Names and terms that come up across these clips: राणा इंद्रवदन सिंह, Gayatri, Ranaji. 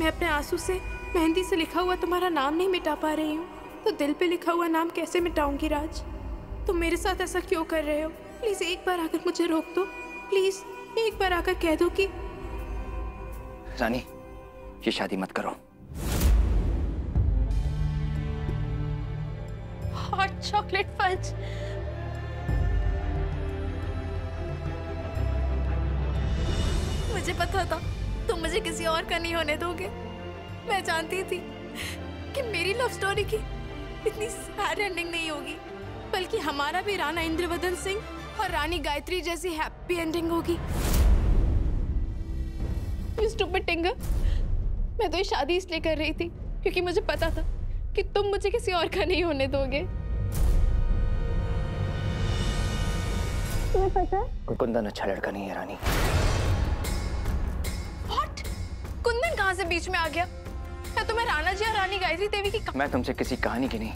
मैं अपने आंसू से मेहंदी से लिखा हुआ तुम्हारा नाम नहीं मिटा पा रही हूँ, तो दिल पे लिखा हुआ नाम कैसे मिटाऊंगी राज? तुम मेरे साथ ऐसा क्यों कर रहे हो? प्लीज़ एक बार आकर मुझे रोक दो, प्लीज़ एक बार आकर कह दो कि रानी ये शादी मत करो। हॉट चॉकलेट फंच मुझे पता था तुम मुझे किसी और का नहीं होने दोगे। मैं जानती थी कि मेरी लव स्टोरी की इतनी सैड एंडिंग नहीं होगी, बल्कि हमारा भी राणा इंद्रवदन सिंह और रानी गायत्री जैसी हैप्पी एंडिंग होगी। यू स्टूपिड टिंगर, मैं तो ये शादी इसलिए कर रही थी क्योंकि मुझे पता था कि तुम मुझे किसी और का नहीं होने दोगे। तुम्हें पता है कुंदन अच्छा लड़का नहीं है रानी। What? कुंदन कहाँ से बीच में आ गया? मैं तुम्हें राणा जी और रानी गायत्री देवी की मैं तुमसे किसी कहानी की नहीं,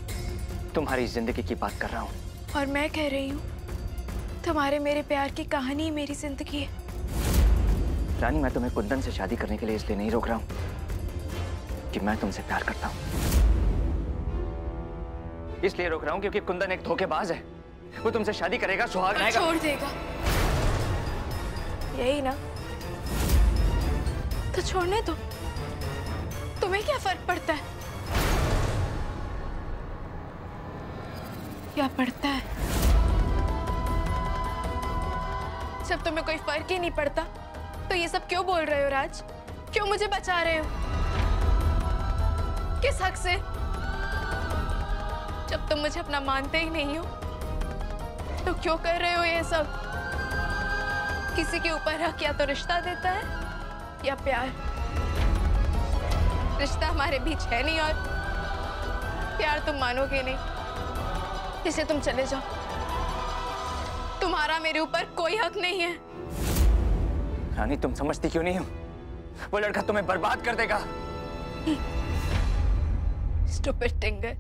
तुम्हारी जिंदगी की बात कर रहा हूँ। और मैं कह रही हूँ तुम्हारे मेरे प्यार की कहानी मेरी जिंदगी है। रानी मैं तुम्हें कुंदन से शादी करने के लिए इसलिए नहीं रोक रहा हूँ कि मैं तुमसे प्यार करता हूँ, इसलिए रोक रहा हूँ क्योंकि कुंदन एक धोखेबाज है। वो तुमसे शादी करेगा, सुहाग रहेगा, छोड़ देगा। यही ना, तो छोड़ने दो, तुम्हें क्या फर्क पड़ता है? क्या पड़ता है? जब तुम्हें कोई फर्क ही नहीं पड़ता तो ये सब क्यों बोल रहे हो राज? क्यों मुझे बचा रहे हो? किस हक से? जब तुम मुझे अपना मानते ही नहीं हो तो क्यों कर रहे हो ये सब? किसी के ऊपर हक या तो रिश्ता देता है या प्यार। रिश्ता हमारे बीच है नहीं और प्यार तुम मानोगे नहीं, इसलिए तुम चले जाओ। तुम्हारा मेरे ऊपर कोई हक नहीं है। रानी तुम समझती क्यों नहीं हो? वो लड़का तुम्हें बर्बाद कर देगा। स्टूपिड टिंगर,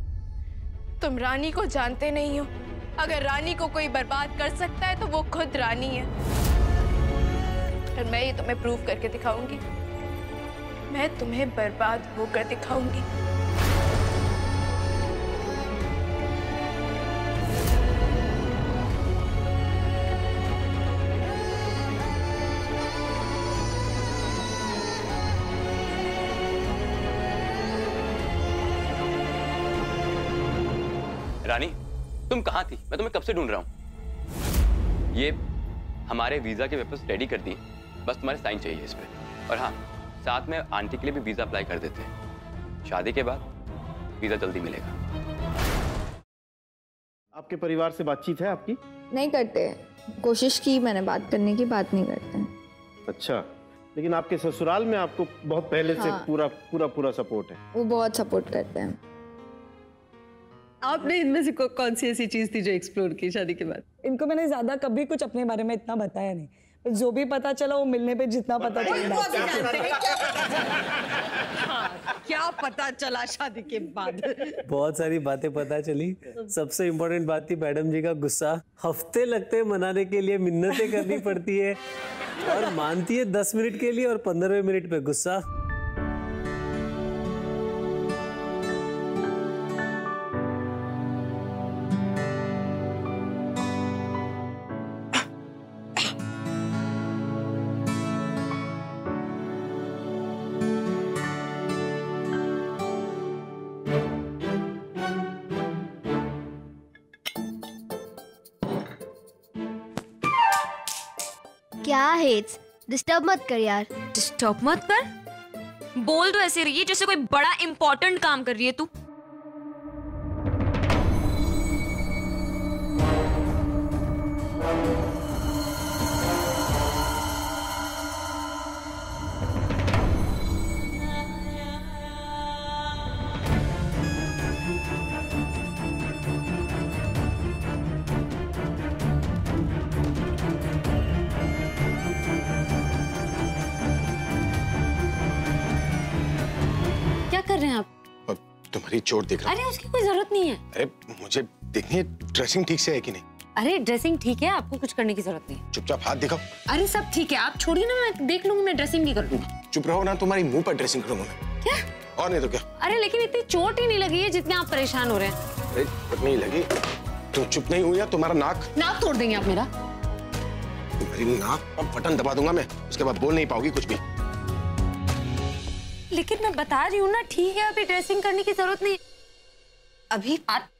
तुम रानी को जानते नहीं हो। अगर रानी को कोई बर्बाद कर सकता है तो वो खुद रानी है। और मैं ये तुम्हें प्रूव करके दिखाऊंगी। मैं तुम्हें बर्बाद होकर दिखाऊंगी। रानी तुम कहाँ थी? मैं तुम्हें कब से ढूंढ रहा हूँ। ये हमारे वीजा के पेपर्स रेडी कर दिए, बस तुम्हारे साइन चाहिए इस पर। और हाँ साथ में आंटी के लिए भी वीजा अप्लाई कर देते हैं। शादी के बाद वीजा जल्दी मिलेगा। आपके परिवार से बातचीत है आपकी? नहीं करते, कोशिश की मैंने बात करने की, बात नहीं करते। अच्छा, लेकिन आपके ससुराल में आपको बहुत पहले हाँ। से पूरा पूरा पूरा सपोर्ट है? वो बहुत सपोर्ट करते हैं। आपने इनमें से कौन सी ऐसी चीज थी जो एक्सप्लोर की शादी के बाद? इनको मैंने ज्यादा कभी कुछ अपने बारे में इतना बताया नहीं, पर जो भी पता चला वो मिलने पे जितना पता चला। क्या पता चला शादी के बाद? बहुत सारी बातें पता चली। सबसे इम्पोर्टेंट बात थी मैडम जी का गुस्सा। हफ्ते लगते मनाने के लिए, मिन्नतें करनी पड़ती है और मानती है 10 मिनट के लिए और 15वें मिनट पे गुस्सा। क्या हेट्स? डिस्टर्ब मत कर यार। डिस्टर्ब मत कर? बोल तो ऐसे रही है जैसे कोई बड़ा इंपॉर्टेंट काम कर रही है तू। चोट देख रहा हूं। अरे उसकी कोई जरूरत नहीं है। अरे मुझे देखनी है ड्रेसिंग ठीक से है कि नहीं। अरे ड्रेसिंग ठीक है, आपको कुछ करने की जरूरत नहीं। चुपचाप हाथ दिखाओ। अरे सब ठीक है, आप छोड़िए ना, मैं देख लूंगी, मैं ड्रेसिंग भी कर लूंगी। चुप रहो ना, तुम्हारी मुंह पर ड्रेसिंग करूंगा। क्या? और नहीं तो क्या। अरे लेकिन इतनी चोट ही नहीं लगी है जितने आप परेशान हो रहे हैं। अरे चोट नहीं लगी, तुम चुप नहीं हुई है, तुम्हारा नाक नाक तोड़ देंगे आप मेरा। तुम्हारी नाक पर बटन दबा दूंगा मैं, उसके बाद बोल नहीं पाओगी कुछ भी। लेकिन मैं बता रही हूँ ना, ठीक है अभी ड्रेसिंग करने की जरूरत नहीं, अभी बात